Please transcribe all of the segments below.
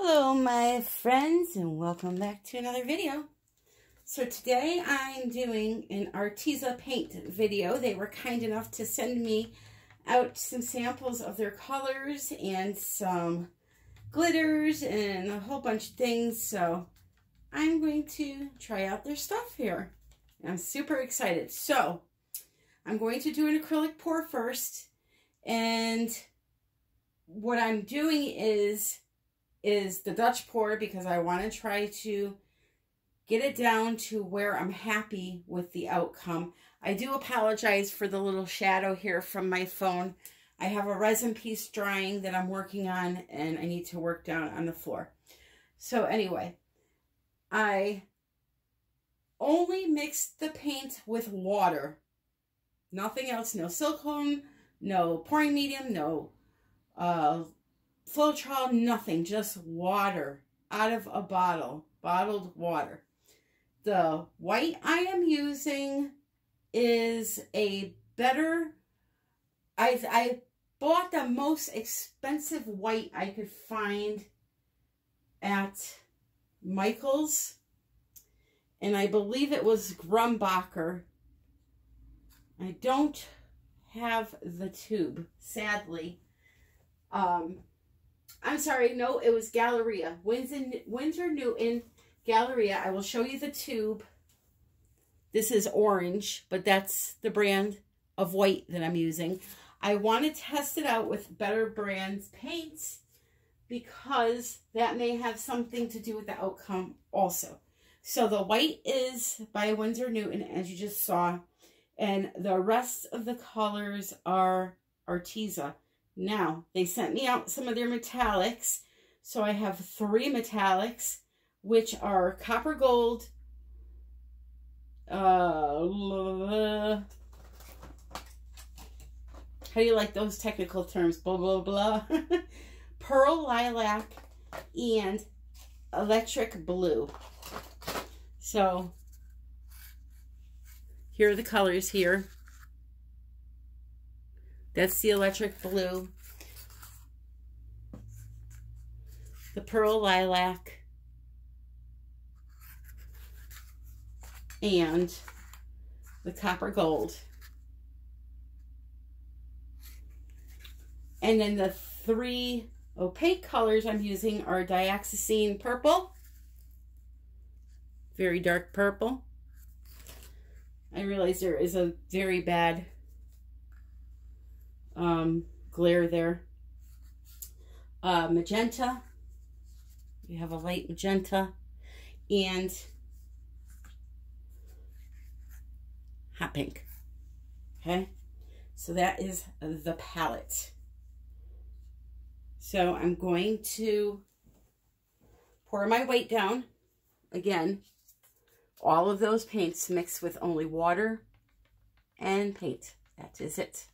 Hello my friends and welcome back to another video. So today I'm doing an Arteza paint video. They were kind enough to send me out some samples of their colors and some glitters and a whole bunch of things. So I'm going to try out their stuff here. I'm super excited. So I'm going to do an acrylic pour first, and what I'm doing is the Dutch pour because I want to try to get it down to where I'm happy with the outcome. I do apologize for the little shadow here from my phone. I have a resin piece drying that I'm working on and I need to work down on the floor. So anyway, I only mixed the paint with water. Nothing else, no silicone, no pouring medium, no Floatrol, nothing, just water out of a bottle, bottled water. The white I am using is a better, I bought the most expensive white I could find at Michael's, and I believe it was Grumbacher. I don't have the tube, sadly. I'm sorry, no, it was Galleria. Winsor Newton, Galleria. I will show you the tube. This is orange, but that's the brand of white that I'm using. I want to test it out with better brands paints because that may have something to do with the outcome also. So the white is by Winsor Newton, as you just saw, and the rest of the colors are Arteza. Now, they sent me out some of their metallics, so I have three metallics, which are copper gold, how do you like those technical terms, blah, blah, blah, pearl lilac, and electric blue. So, here are the colors here. That's the electric blue, the pearl lilac, and the copper gold. And then the three opaque colors I'm using are dioxazine purple, very dark purple. I realize there is a very bad glare there. Magenta. You have a light magenta and hot pink. Okay. So that is the palette. So I'm going to pour my white down. Again, all of those paints mixed with only water and paint. That is it.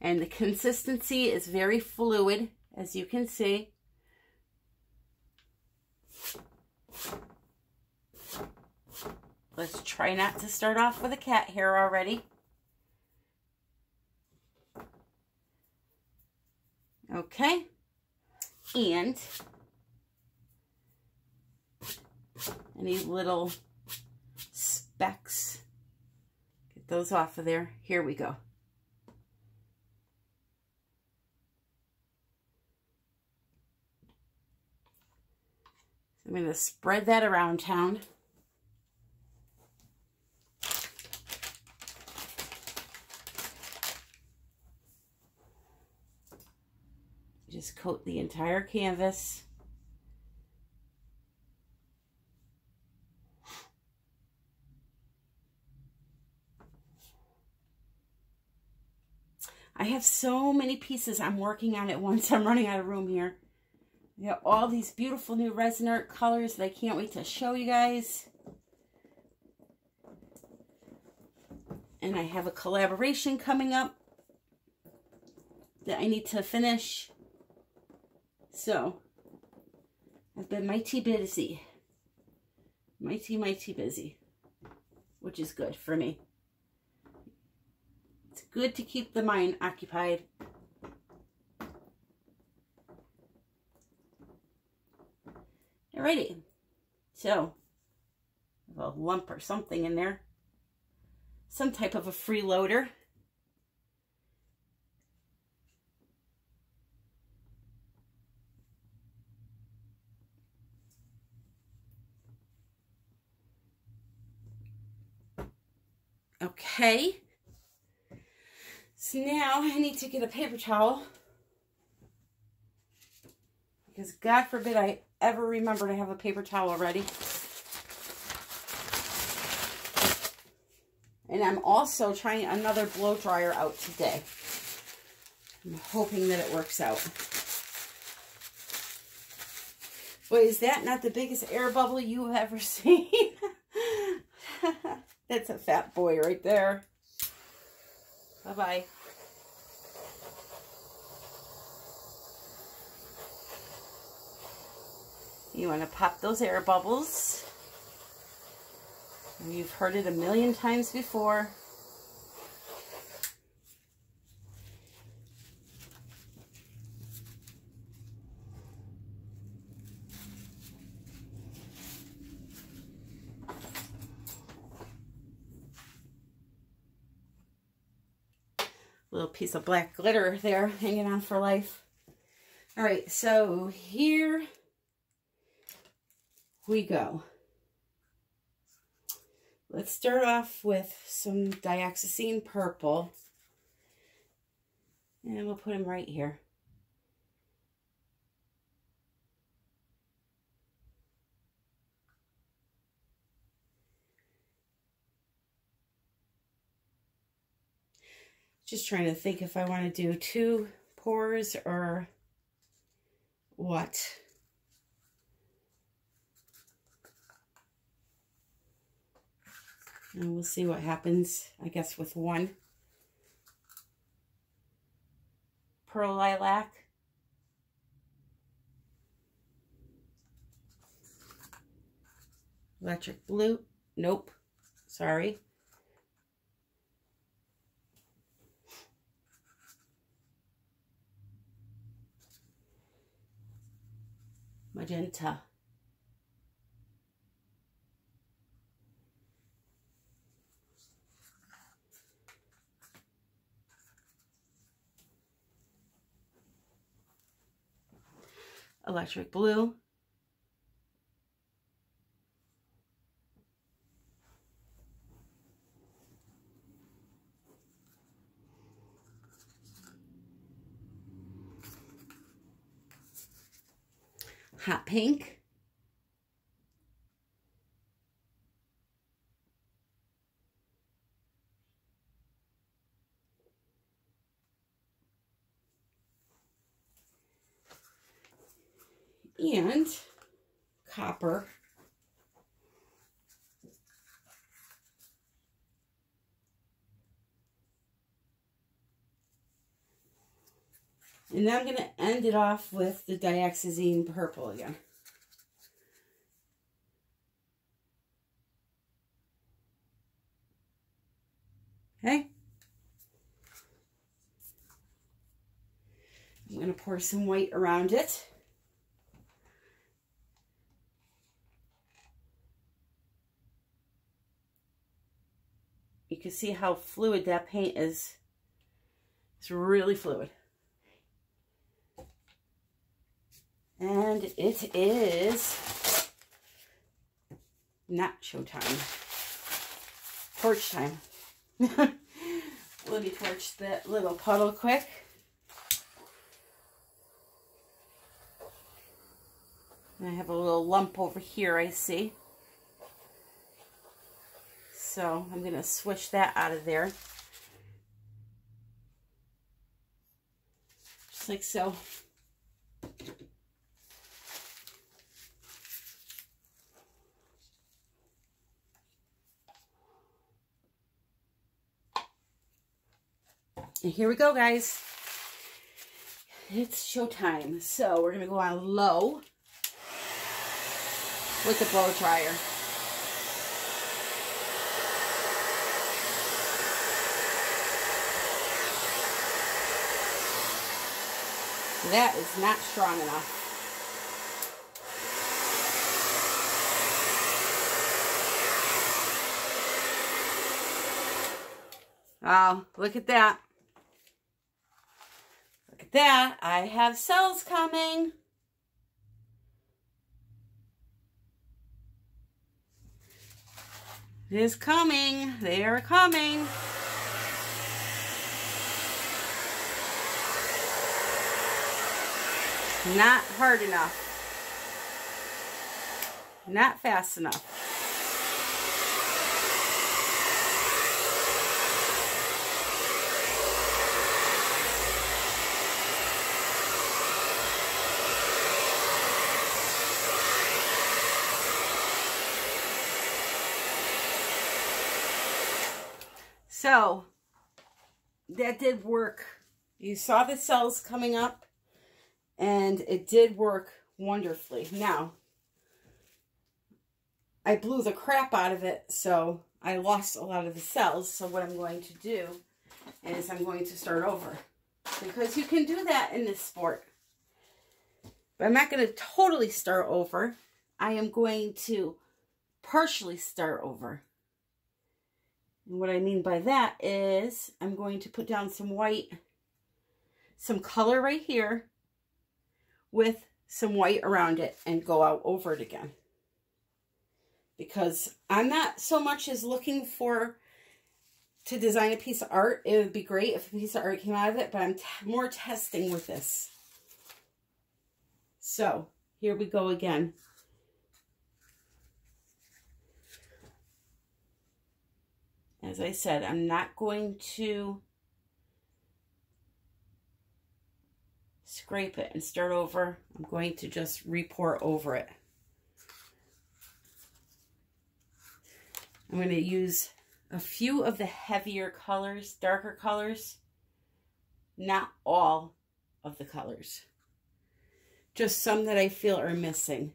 And the consistency is very fluid, as you can see. Let's try not to start off with a cat hair already. Okay. And any little specks. Get those off of there. Here we go. I'm going to spread that around town. Just coat the entire canvas. I have so many pieces I'm working on at once. I'm running out of room here. We got all these beautiful new resin art colors that I can't wait to show you guys. And I have a collaboration coming up that I need to finish. So, I've been mighty busy. Mighty, mighty busy. Which is good for me. It's good to keep the mind occupied. Alrighty, so I have a lump or something in there, some type of a freeloader. Okay, so now I need to get a paper towel, because God forbid I ever remember to have a paper towel ready. And I'm also trying another blow dryer out today. I'm hoping that it works out. Boy, is that not the biggest air bubble you've ever seen? That's a fat boy right there. Bye-bye. You want to pop those air bubbles. You've heard it a million times before. Little piece of black glitter there hanging on for life. All right, so here we go. Let's start off with some dioxazine purple, and we'll put them right here. Just trying to think if I want to do two pours or what. And we'll see what happens, I guess, with one. Pearl lilac. Electric blue. Nope. Sorry. Magenta. Electric blue. Hot pink. And copper. And now I'm going to end it off with the dioxazine purple again. Okay. I'm going to pour some white around it. You can see how fluid that paint is. It's really fluid. And it is not showtime. Torch time. Let me torch that little puddle quick. And I have a little lump over here, I see. So I'm going to swish that out of there. Just like so. And here we go, guys. It's showtime. So we're going to go on low with the blow dryer. That is not strong enough. Oh, look at that. Look at that. I have cells coming. It is coming. They are coming. Not hard enough. Not fast enough. So, that did work. You saw the cells coming up, and it did work wonderfully. Now, I blew the crap out of it, so I lost a lot of the cells. So what I'm going to do is I'm going to start over, because you can do that in this sport. But I'm not going to totally start over. I am going to partially start over. And what I mean by that is I'm going to put down some white, some color right here with some white around it, and go out over it again. Because I'm not so much as looking to design a piece of art. It would be great if a piece of art came out of it, but I'm more testing with this. So here we go again. As I said, I'm not going to scrape it and start over. I'm going to just re-pour over it. I'm going to use a few of the heavier colors, darker colors, not all of the colors, just some that I feel are missing.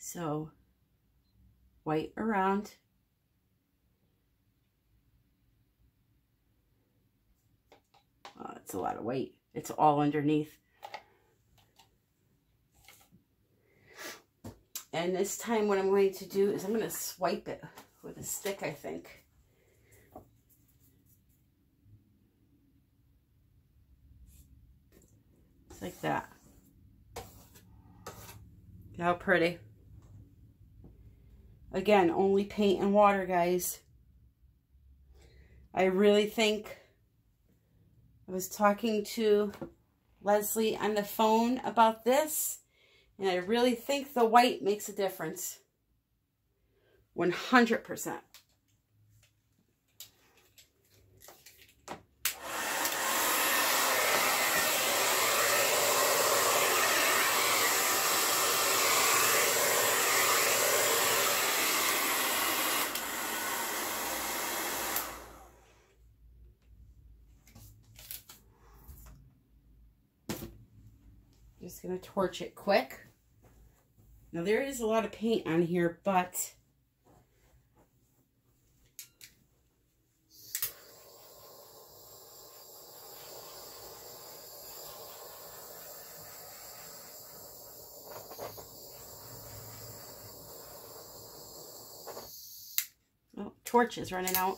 So, white around. Oh, it's a lot of white. It's all underneath. And this time what I'm going to do is I'm going to swipe it with a stick, I think. It's like that. How pretty. Again, only paint and water, guys. I really think I was talking to Leslie on the phone about this, and I really think the white makes a difference. 100%. Just going to torch it quick. Now there is a lot of paint on here, but oh, torch is running out.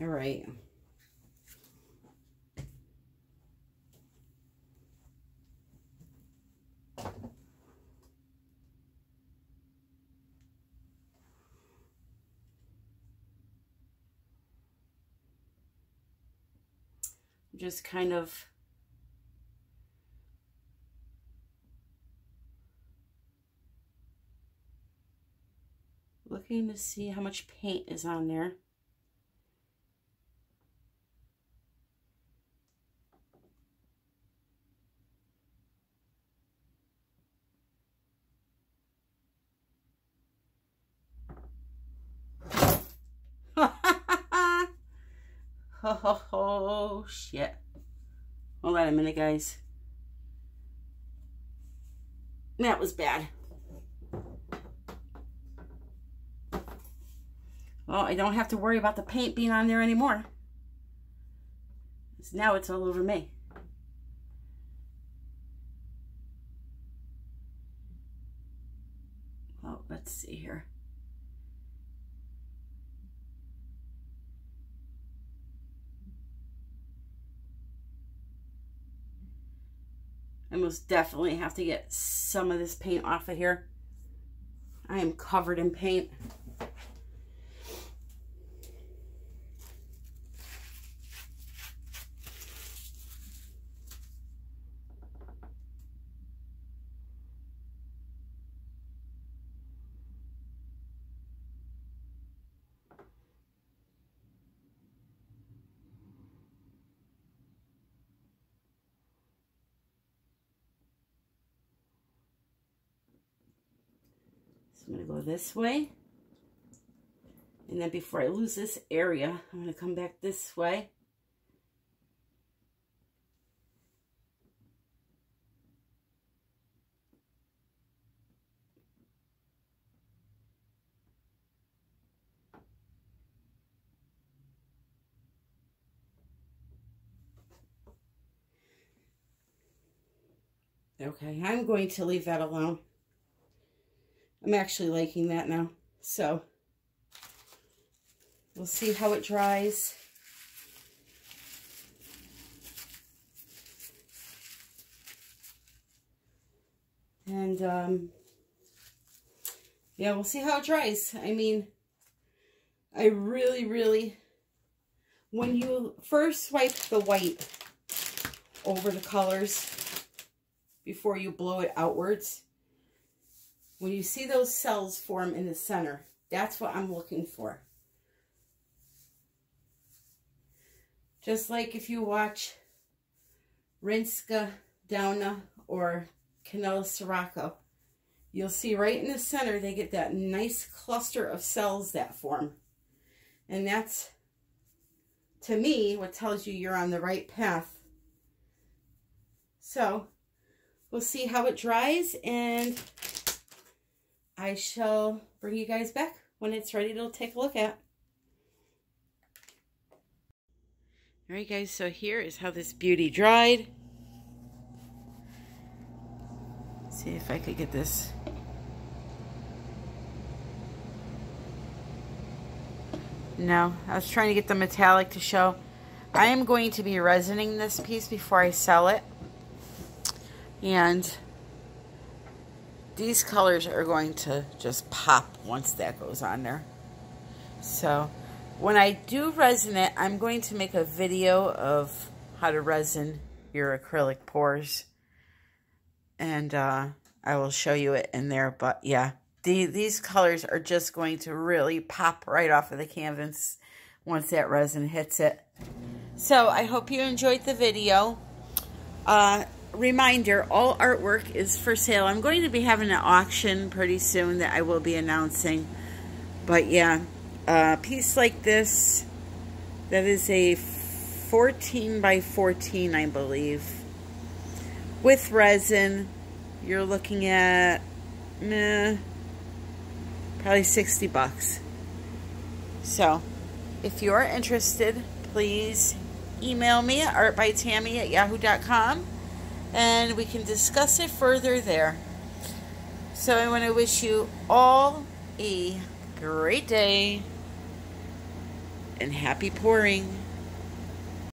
All right. Just kind of looking to see how much paint is on there. Oh shit. Hold on a minute, guys. That was bad. Well, I don't have to worry about the paint being on there anymore. Now it's all over me. Well, let's see here. I most definitely have to get some of this paint off of here. I am covered in paint. I'm going to go this way, and then before I lose this area, I'm going to come back this way. Okay, I'm going to leave that alone. I'm actually liking that now, so we'll see how it dries. And, yeah, we'll see how it dries. I mean, I really, really, when you first wipe the white over the colors before you blow it outwards, when you see those cells form in the center, that's what I'm looking for. Just like if you watch Rinska Downa or Canela Sirocco, you'll see right in the center they get that nice cluster of cells that form. And that's, to me, what tells you you're on the right path. So, we'll see how it dries, and I shall bring you guys back when it's ready to take a look at. All right, guys, so here is how this beauty dried. Let's see if I could get this. No, I was trying to get the metallic to show. I am going to be resining this piece before I sell it. And these colors are going to just pop once that goes on there. So when I do resin it, I'm going to make a video of how to resin your acrylic pours. And I will show you it in there. But yeah, these colors are just going to really pop right off of the canvas once that resin hits it. So I hope you enjoyed the video. Reminder, all artwork is for sale. I'm going to be having an auction pretty soon that I will be announcing. But yeah, a piece like this, that is a 14 by 14, I believe. With resin, you're looking at probably $60. So if you are interested, please email me at artbytammy@yahoo.com. And we can discuss it further there. So I want to wish you all a great day and happy pouring.